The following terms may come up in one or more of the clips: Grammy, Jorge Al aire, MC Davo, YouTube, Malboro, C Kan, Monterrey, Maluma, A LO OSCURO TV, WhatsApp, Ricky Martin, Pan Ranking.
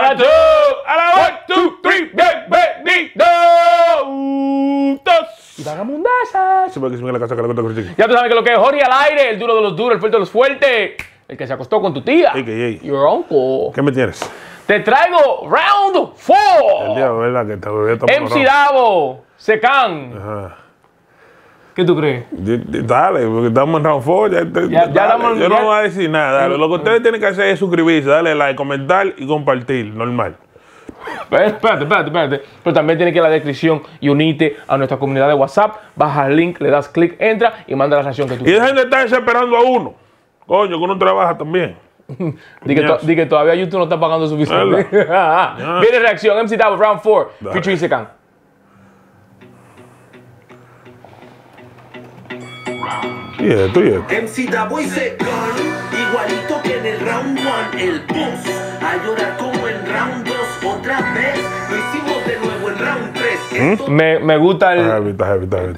Para tú, a la 1, 2, 3, bienvenidos. Y vagabundazas. Ya tú sabes que lo que es Jorge al aire, el duro de los duros, el fuerte de los fuertes, el que se acostó con tu tía. Your uncle. ¿Qué me tienes? Te traigo Round 4. El día, ¿verdad? Que te MC Davo, C Kan. Ajá. ¿Qué tú crees? Dale, porque estamos en Round 4. Yo no voy a decir nada. Dale. Lo que ustedes tienen que hacer es suscribirse, darle like, comentar y compartir. Normal. Espérate. Pero también tiene que ir a la descripción y unirte a nuestra comunidad de WhatsApp. Baja el link, le das clic, entra y manda la reacción que tú quieres. Y dejen de estar desesperando a uno. Coño, que uno trabaja también. Di que todavía YouTube no está pagando suficiente. Viene reacción, MC Davo, Round 4, featuring C Kan. Yeah. MC Davo y C Kan, igualito que en el Round 1, el boss. A llorar como en Round 2, otra vez. Lo hicimos de nuevo en Round 3. Me gusta el...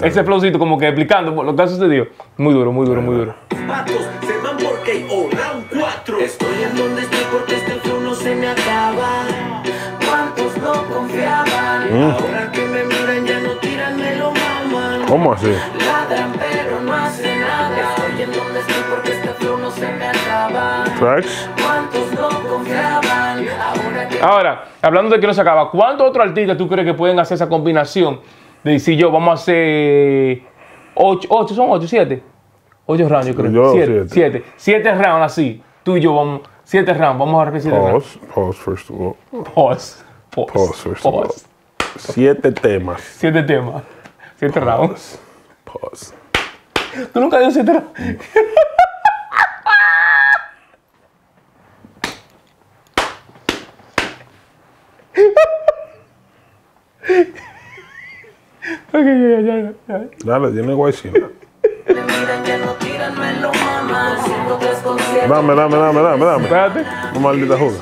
ese flowcito como que explicando lo que ha sucedido. Muy duro, muy duro, muy duro. Patos se van porque o Round 4. Estoy en donde estoy porque este flow no se me acaba. ¿Cuántos no confiaban? Ahora que me miran ya no tiran, me lo maman. ¿Cómo así? Ladran pero no hacen nada. Estoy en donde estoy porque este flow no se me acaba. ¿Tracks? ¿Cuántos no confiaban? Ahora, hablando de que no se acaba, ¿cuántos otros artistas tú crees que pueden hacer esa combinación? De decir yo, vamos a hacer 8, son 8, 7. 8 rounds, yo creo. 7 rounds así. Tú y yo vamos. 7 rounds. Vamos a repetir. Pause, first of all. Pause. 7 temas. 7 temas. 7 rounds. Pause. Tú nunca dio 7 rounds. Ok, ya. Dale, tiene guay cine. Dame. Espérate. No maldita joda.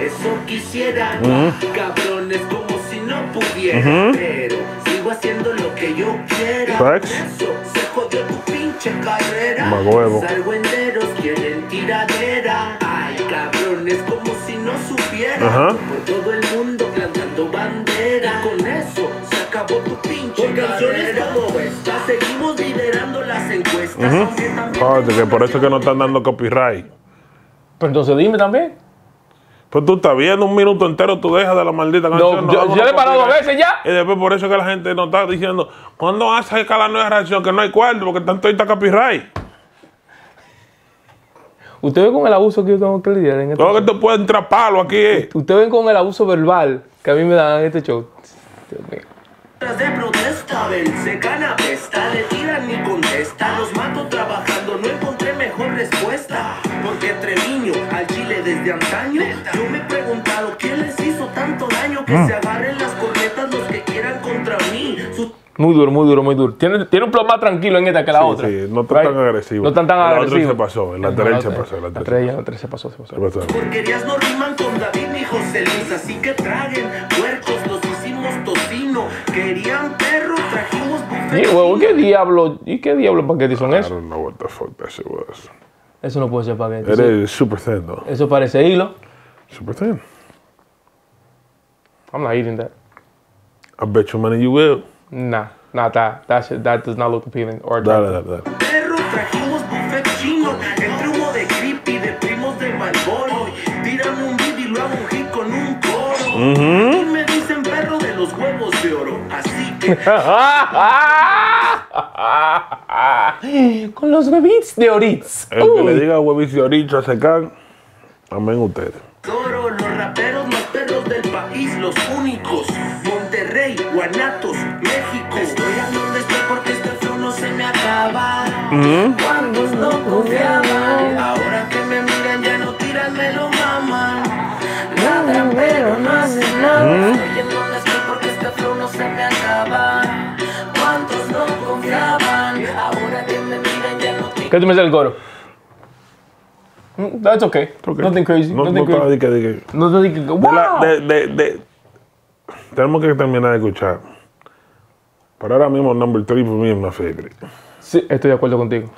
Eso quisiera. Cabrones como si no pudiera. Pero sigo haciendo lo que yo quiera. Facts. Eso se jodió tu pinche carrera. Salgo enteros, quieren tiradera. Ay, cabrones como si no supieran. Por todo el mundo plantando bandera. Con eso se acabó tu pinche carrera. Por canciones como esta seguimos liderando. Que por eso que no están dando copyright. Pero entonces dime también. Pues tú estás viendo un minuto entero, tú dejas de la maldita canción. Yo le he parado a veces ya. Y después por eso que la gente no está diciendo, ¿cuándo vas a sacar la nueva reacción? Que no hay cuarto, porque tanto ahí está copyright. Usted ve con el abuso que yo tengo que lidiar en este show. Todo lo que te puede entrar palo aquí es. Usted ven con el abuso verbal que a mí me dan en este show. De protesta, ven, se gana pesta, le tiran ni contesta. Los mato trabajando, no encontré mejor respuesta. Porque Treviño al Chile desde antaño. Yo me he preguntado quién les hizo tanto daño que se agarren las cornetas los que quieran contra mí. Muy duro. Tiene un plot más tranquilo en esta que la otra. Sí, no tan agresivo. No tan agresivo. La 3 se pasó. Las porquerías no riman con David ni José Luis, así que traguen puercos, los hicimos tocino. Querían perro, trajimos buffet. ¿Y qué diablo paquete son esos? I don't know what the fuck that shit was. Eso no puede ser paquete. Eres super thin, though. Eso parece hilo. Super thin. I'm not eating that. I bet you money you will. Nah, that does not look appealing. Or that. Perro, trajimos buffet chino. Entre humo de creepy, de primos de Malboro. Tírame un beat y lo hago un hit con un coro. Y me dicen perro de los huevos de oro. Así que... con los huevitos de oritz. El que le diga huevitos de oritz a C Kan, amén ustedes. Coro, los raperos más perros del país, los únicos. Monterrey, Guanatos, México. Estoy a donde estoy porque este flow no se me acaba. Cuando no confiaban. Ahora que me miran ya no tiran, me lo maman. Ladran pero no hacen nada. Estoy en donde estoy porque este flow no se me acaba. Cuántos no confiaban. Ahora que me miran ya no tiran. ¿Qué tú me dices del coro? That's okay. Nothing crazy. No, tenemos que terminar de escuchar. Pero ahora mismo, number 3 para mí es mi favorite. Sí, estoy de acuerdo contigo.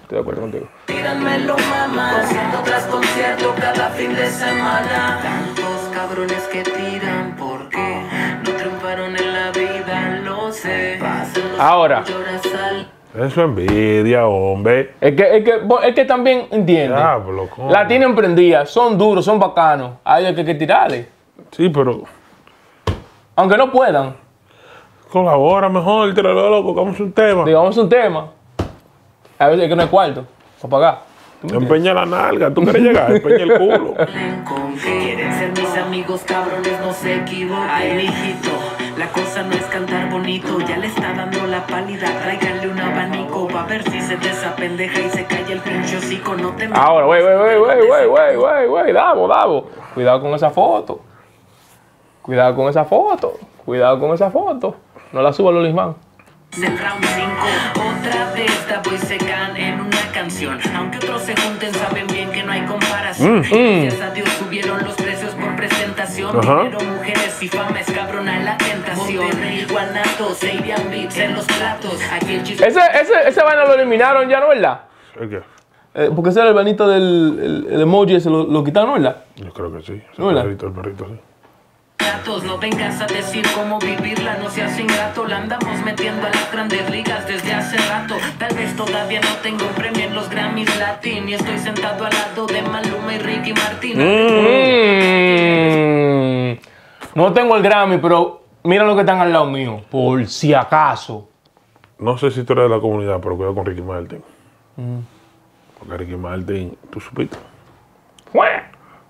Tíranmelo, mamá, haciendo tras concierto cada fin de semana. Tantos cabrones que tiran porque no triunfaron en la vida, lo sé. Ahora. Eso es envidia, hombre. Es que también entiende. Diablo, la tienen prendida, son duros, son bacanos. Hay que tirarle. Sí, pero. Aunque no puedan. Colabora mejor, tíralo, loco, hagamos un tema. Digamos un tema. A veces es que no hay cuarto para pagar. Empeña la nalga, tú quieres llegar, empeña el culo. Quieren ser mis amigos, cabrones, no se equivoquen. Ay, hijito, la cosa no es cantar bonito. Ya le está dando la pálida, tráiganle un abanico para ver si se desapendeja y se cae el pinche hocico. No te... Ahora, güey, Davo. Cuidado con esa foto. Cuidado con esa foto. Cuidado con esa foto. No la suba Lulisman. Del round 5, otra de esta voy C Kan en una canción. Aunque otros se junten, saben bien que no hay comparación. Gracias a Dios subieron los precios por presentación. Dinero, mujeres y fama es cabrona la tentación. Monterrey, guanatos, se irían beats en los platos. Aquí el chiste. Ese vaina lo eliminaron ya, ¿no, verdad? Okay. Porque ese era el banito del el emoji, se lo quitaron, ¿no, verdad? Yo creo que sí. ¿No, verdad? El perrito, sí. No vengas a decir cómo vivirla, no seas ingrato. La andamos metiendo a las grandes ligas desde hace rato. Tal vez todavía no tengo premio en los Grammys Latin y estoy sentado al lado de Maluma y Ricky Martin. No tengo el Grammy, pero mira lo que están al lado mío, por si acaso. No sé si tú eres de la comunidad, pero cuidado con Ricky Martin. Porque Ricky Martin, tú supiste.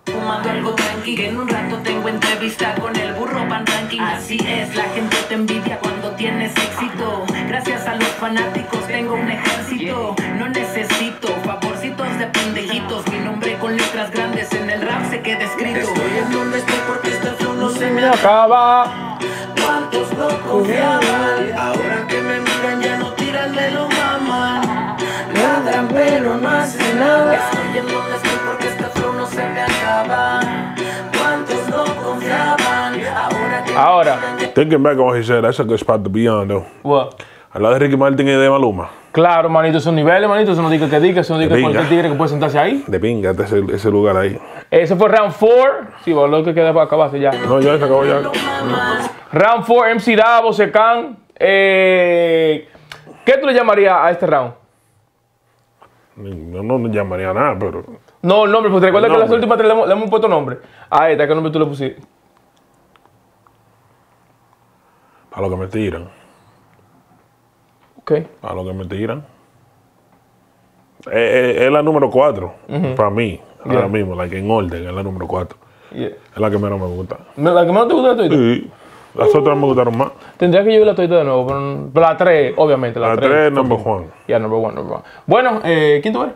Fumando algo tranqui, que en un rato tengo entrevista con el burro Pan Ranking. Así es, la gente te envidia cuando tienes éxito. Gracias a los fanáticos tengo un ejército. No necesito favorcitos de pendejitos. Mi nombre con letras grandes en el rap se queda escrito. Estoy en donde estoy porque este flow no se me acaba. ¿Cuántos no confiaban? Ahora que me miran ya no tiran de lo mamá. Ladran pero no hacen nada. Estoy en donde estoy porque este flow no se me acaba. ¿Cuántos no confiaban? Ahora que... Ahora. Thinking back on what he said, that's a good spot to be on, though. What? Al lado de Ricky Martin y de Maluma. Claro, manito, son niveles, manito. Eso no diga que diga, eso no diga cualquier tigre que puede sentarse ahí. De pinga, ese lugar ahí. Eso fue round 4. Sí, vos lo que queda para acabarse ya. No, ya se acabó ya. Round 4, MC Davo, C Kan. ¿Qué tú le llamarías a este round? No llamaría nada, pero... No, el nombre, porque te recuerdas que las últimas 3 le hemos puesto nombre. A esta, ¿qué nombre tú le pusiste? A lo que me tiran. Okay. A lo que me tiran. Es la número 4, para mí, ahora mismo, la que en orden, es la número 4. Es la que menos me gusta. ¿La que menos te gusta la tuita? Sí, las otras me gustaron más. Tendría que yo ver la tuita de nuevo, pero la 3, obviamente. La 3 es number 1. Ya, number 1. Bueno, ¿quién tú eres?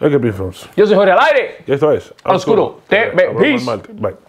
El que Yo soy Jorge Al Aire. Y esto es Al Oscuro TV. Peace. Bye.